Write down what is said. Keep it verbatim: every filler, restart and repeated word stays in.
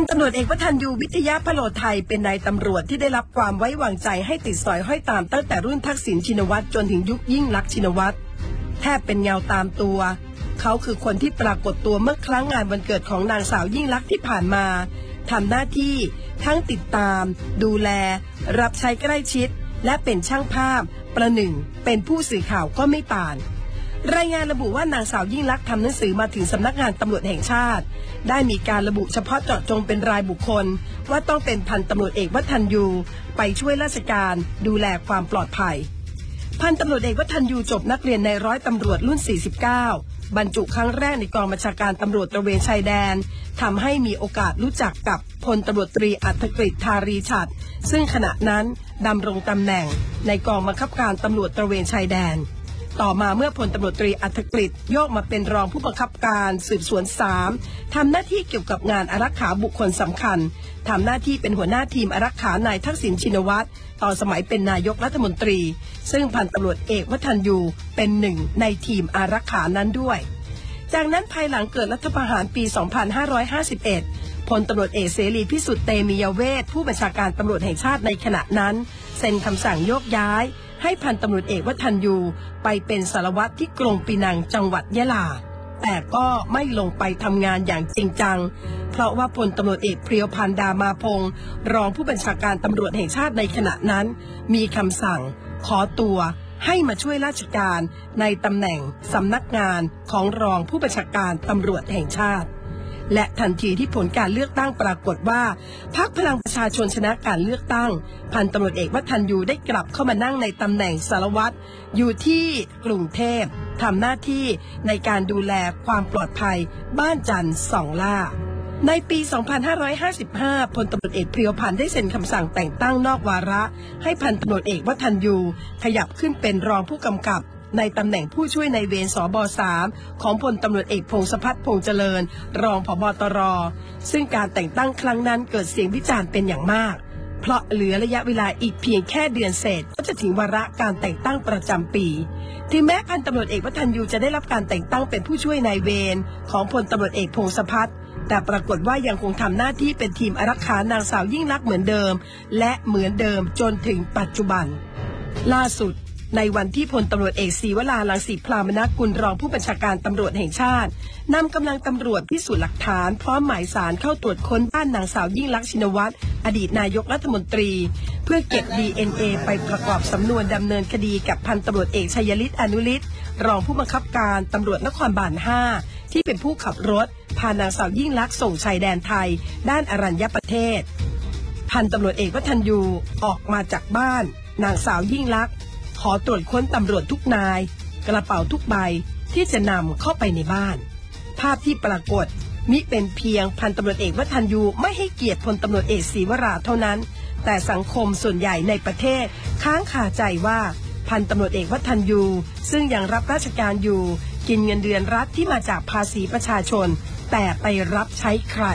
พันตำรวจเอกวทัญญูวิทยาพโลไทยเป็นนายตำรวจที่ได้รับความไว้วางใจให้ติดสอยห้อยตามตั้งแต่รุ่นทักษิณชินวัตรจนถึงยุคยิ่งลักษณ์ชินวัตรแทบเป็นเงาตามตัวเขาคือคนที่ปรากฏตัวเมื่อครั้งงานวันเกิดของนางสาวยิ่งลักษณ์ที่ผ่านมาทำหน้าที่ทั้งติดตามดูแลรับใช้ใกล้ชิดและเป็นช่างภาพประหนึ่งเป็นผู้สื่อข่าวก็ไม่ต่างรายงานระบุว่านางสาวยิ่งลักษณ์ทำหนังสือมาถึงสำนักงานตำรวจแห่งชาติได้มีการระบุเฉพาะเจาะจงเป็นรายบุคคลว่าต้องเป็นพันตำรวจเอกวทัญญูไปช่วยราชการดูแลความปลอดภัยพันตำรวจเอกวทัญญูจบนักเรียนในร้อยตำรวจรุ่นสี่สิบเก้าบรรจุครั้งแรกในกองบัญชาการตำรวจตระเวนชายแดนทำให้มีโอกาสรู้จักกับพลตำรวจตรีอัธกฤษ ธารีฉัตรซึ่งขณะนั้นดำรงตำแหน่งในกองบังคับการตำรวจตระเวนชายแดนต่อมาเมื่อพลตำรวจตรีอัธกฤษโยกมาเป็นรองผู้บังคับการสืบสวนสามทำหน้าที่เกี่ยวกับงานอารักขาบุคคลสำคัญทำหน้าที่เป็นหัวหน้าทีมอารักขานายทักษิณชินวัตรตอนสมัยเป็นนายกรัฐมนตรีซึ่งพันตำรวจเอกวทัญญูเป็นหนึ่งในทีมอารักขานั้นด้วยจากนั้นภายหลังเกิดรัฐประหารปีสองพันห้าร้อยห้าสิบเอ็ดพลตำรวจเอกเสรีพิสุทธิ์เตมียเวทผู้บัญชาการตำรวจแห่งชาติในขณะนั้นเซ็นคำสั่งโยกย้ายให้พันตำรวจเอกวทัญญูไปเป็นสารวัตรที่กรงปีนังจังหวัดยะลาแต่ก็ไม่ลงไปทำงานอย่างจริงจังเพราะว่าพลตำรวจเอกเพรียวพันธ์ดามาพงศ์รองผู้บัญชาการตำรวจแห่งชาติในขณะนั้นมีคำสั่งขอตัวให้มาช่วยราชการในตำแหน่งสำนักงานของรองผู้บัญชาการตำรวจแห่งชาติและทันทีที่ผลการเลือกตั้งปรากฏว่าพรรคพลังประชาชนชนะการเลือกตั้งพันตำรวจเอกวทัญญูได้กลับเข้ามานั่งในตำแหน่งสารวัตรอยู่ที่กรุงเทพทำหน้าที่ในการดูแลความปลอดภัยบ้านจันทร์สองล่าในปีสองพันห้าร้อยห้าสิบห้าพลตำรวจเอกเพรียวพันธ์ได้เซ็นคำสั่งแต่งตั้งนอกวาระให้พันตำรวจเอกวทัญญูขยับขึ้นเป็นรองผู้กำกับในตำแหน่งผู้ช่วยในเวรสบสามของพลตำรวจเอกพงศพัฒน์พงษ์เจริญรองผบตรซึ่งการแต่งตั้งครั้งนั้นเกิดเสียงวิจารณ์เป็นอย่างมากเพราะเหลือระยะเวลาอีกเพียงแค่เดือนเศษก็จะถึงวาระการแต่งตั้งประจำปีถึงแม้พันตำรวจเอกวทัญญูจะได้รับการแต่งตั้งเป็นผู้ช่วยในเวรของพลตำรวจเอกพงศพัฒน์แต่ปรากฏว่ายังคงทำหน้าที่เป็นทีมอารักขานางสาวยิ่งลักษณ์เหมือนเดิมและเหมือนเดิมจนถึงปัจจุบันล่าสุดในวันที่พลตำรวจเอกศรีวรารังสีพรามนกุลรองผู้บัญชาการตำรวจแห่งชาตินำกำลังตำรวจพิสูจน์หลักฐานพร้อมหมายสารเข้าตรวจค้นบ้านนางสาวยิ่งลักษณ์ชินวัตรอดีตนายกรัฐมนตรีเพื่อเก็บ ดี เอ็น เอ ไปประกอบสำนวนดำเนินคดีกับพันตำรวจเอกชัยฤทธิ์อนุฤทธิ์รองผู้บังคับการตำรวจนครบาลห้าที่เป็นผู้ขับรถพานางสาวยิ่งลักษณ์ส่งชายแดนไทยด้านอรัญญประเทศพันตำรวจเอกวทัญญูออกมาจากบ้านนางสาวยิ่งลักษณ์ขอตรวจค้นตำรวจทุกนายกระเป๋าทุกใบที่จะนำเข้าไปในบ้านภาพที่ปรากฏมิเป็นเพียงพันตำรวจเอกวทัญญูไม่ให้เกียรติพลตำรวจเอกศรีวราเท่านั้นแต่สังคมส่วนใหญ่ในประเทศค้างคาใจว่าพันตำรวจเอกวทัญญูซึ่งยังรับราชการอยู่กินเงินเดือนรัฐที่มาจากภาษีประชาชนแต่ไปรับใช้ใคร